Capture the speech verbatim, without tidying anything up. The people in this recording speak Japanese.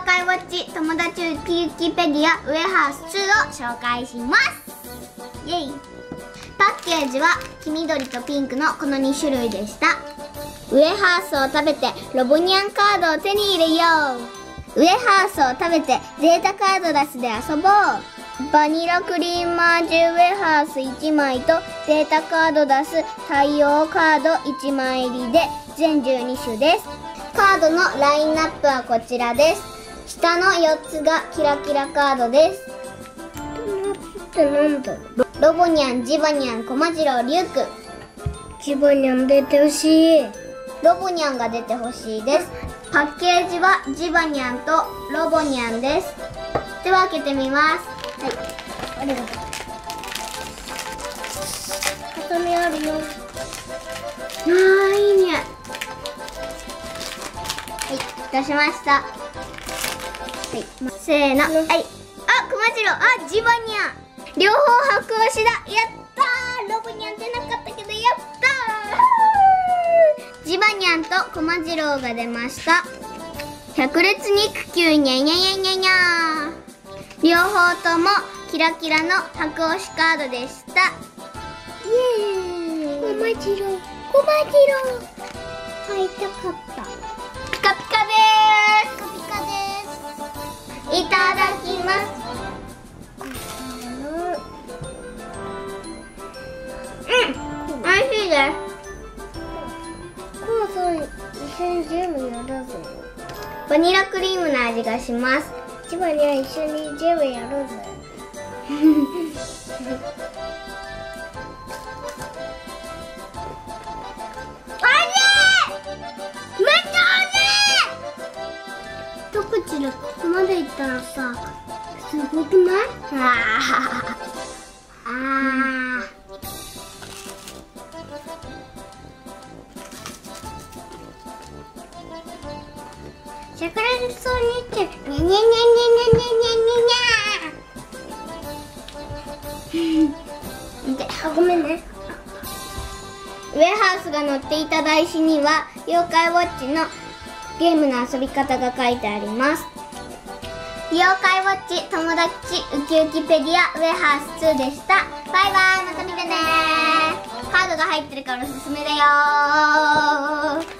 紹介ウォッチ友達ウキウキペディアウエハースツーを紹介します。イエイ。パッケージは黄緑とピンクのこのに種類でした。ウエハースを食べてロボニャンカードを手に入れよう。ウエハースを食べてデータカード出しで遊ぼう。バニラクリーム味ウエハースいちまいとデータカード出し太陽カードいちまい入りで全じゅうに種です。カードのラインナップはこちらです。下のよっつがキラキラカードです。なんだろう。ロボニャン、ジバニャン、コマジロウ、リュウくん。ジバニャン出てほしい。ロボニャンが出てほしいです。パッケージはジバニャンとロボニャンです。では開けてみます。はい、ありがとう。畳みあるよ。あー、いい匂い。はい、出しました。はい、ま、せーの。はい、あ、コマジロウ、あ、ジバニャン、両方白押しだ。やったー。ロボニャン出なかったけどやったー。ジバニャンとコマジロウが出ました。百裂肉球ニャニャニャニャニャ。両方ともキラキラの白押しカードでした。イエーイ。コマジロウ、コマジロウ買いたかった。ピカピカです。ピカピカです。いただきます。コウさんにせんじゅうもやろうぜ。バニラクリームの味がします。ジバニャン一緒にジェムやろうぜ。おいしい。めっちゃおいしい。一口でここまでいったらさ、すごくない？ああ、ああ。シャクレットに行って、にゃにゃにゃにゃにゃにゃにゃにゃー。あ、ごめんね。ウエハースが乗っていた台紙には、妖怪ウォッチのゲームの遊び方が書いてあります。妖怪ウォッチ友達ウキウキペディアウエハースツーでした。バイバイ、また見てねー。カードが入ってるからおすすめだよー。